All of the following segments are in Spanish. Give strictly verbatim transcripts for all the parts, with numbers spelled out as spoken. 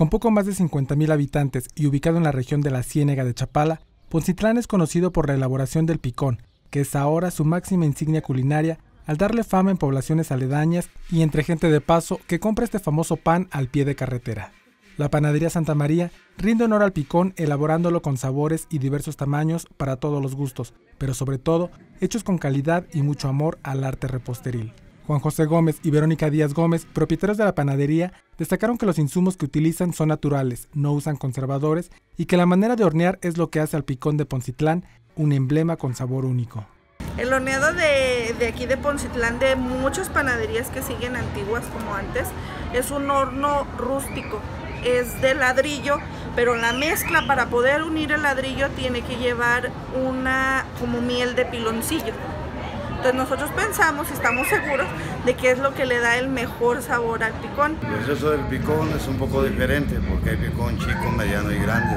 Con poco más de cincuenta mil habitantes y ubicado en la región de la Ciénega de Chapala, Poncitlán es conocido por la elaboración del picón, que es ahora su máxima insignia culinaria al darle fama en poblaciones aledañas y entre gente de paso que compra este famoso pan al pie de carretera. La panadería Santa María rinde honor al picón elaborándolo con sabores y diversos tamaños para todos los gustos, pero sobre todo hechos con calidad y mucho amor al arte reposteril. Juan José Gómez y Verónica Díaz Gómez, propietarios de la panadería, destacaron que los insumos que utilizan son naturales, no usan conservadores y que la manera de hornear es lo que hace al picón de Poncitlán un emblema con sabor único. El horneado de, de aquí de Poncitlán, de muchas panaderías que siguen antiguas como antes, es un horno rústico, es de ladrillo, pero la mezcla para poder unir el ladrillo tiene que llevar una como miel de piloncillo. Entonces nosotros pensamos y estamos seguros de que es lo que le da el mejor sabor al picón. El proceso del picón es un poco diferente porque hay picón chico, mediano y grande,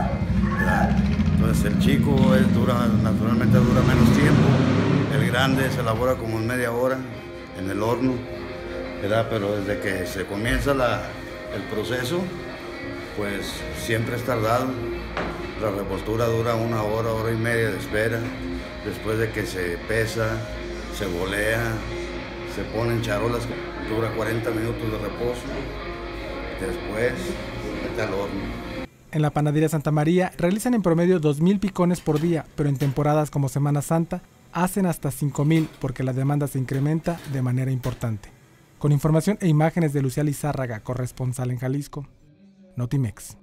¿verdad? Entonces el chico es dura, naturalmente dura menos tiempo, el grande se elabora como en media hora en el horno, ¿verdad? Pero desde que se comienza la, el proceso, pues siempre es tardado. La repostura dura una hora, hora y media de espera, después de que se pesa, se bolea, se ponen charolas, dura cuarenta minutos de reposo, después se mete al horno. En la panadería Santa María realizan en promedio dos mil picones por día, pero en temporadas como Semana Santa hacen hasta cinco mil porque la demanda se incrementa de manera importante. Con información e imágenes de Lucía Lizárraga, corresponsal en Jalisco, Notimex.